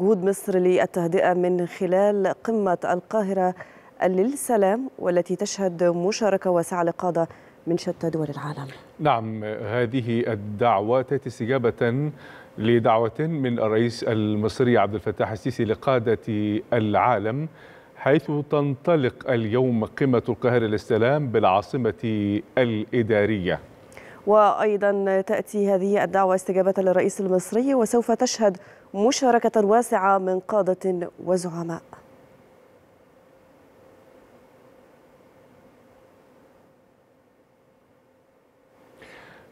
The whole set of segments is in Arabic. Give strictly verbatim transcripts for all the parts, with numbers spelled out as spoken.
جهود مصر للتهدئة من خلال قمة القاهرة للسلام، والتي تشهد مشاركة وسعة لقادة من شتى دول العالم. نعم، هذه الدعوة تأتي استجابة لدعوة من الرئيس المصري عبد الفتاح السيسي لقادة العالم، حيث تنطلق اليوم قمة القاهرة للسلام بالعاصمة الإدارية. وأيضا تأتي هذه الدعوة استجابة للرئيس المصري، وسوف تشهد مشاركة واسعة من قادة وزعماء.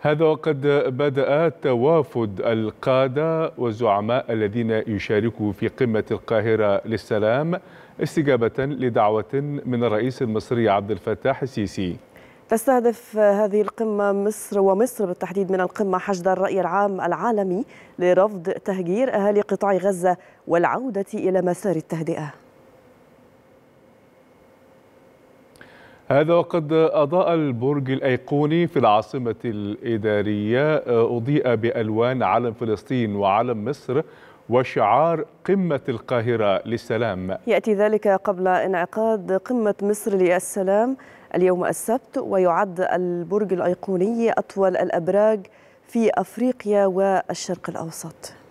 هذا وقد بدأ توافد القادة والزعماء الذين يشاركوا في قمة القاهرة للسلام استجابة لدعوة من الرئيس المصري عبد الفتاح السيسي. تستهدف هذه القمة مصر ومصر بالتحديد من القمة حشد الرأي العام العالمي لرفض تهجير أهالي قطاع غزة والعودة إلى مسار التهدئة. هذا وقد أضاء البرج الأيقوني في العاصمة الإدارية، أضيء بألوان علم فلسطين وعلم مصر وشعار قمة القاهرة للسلام. يأتي ذلك قبل انعقاد قمة مصر للسلام اليوم السبت، ويعد البرج الأيقوني أطول الأبراج في أفريقيا والشرق الأوسط.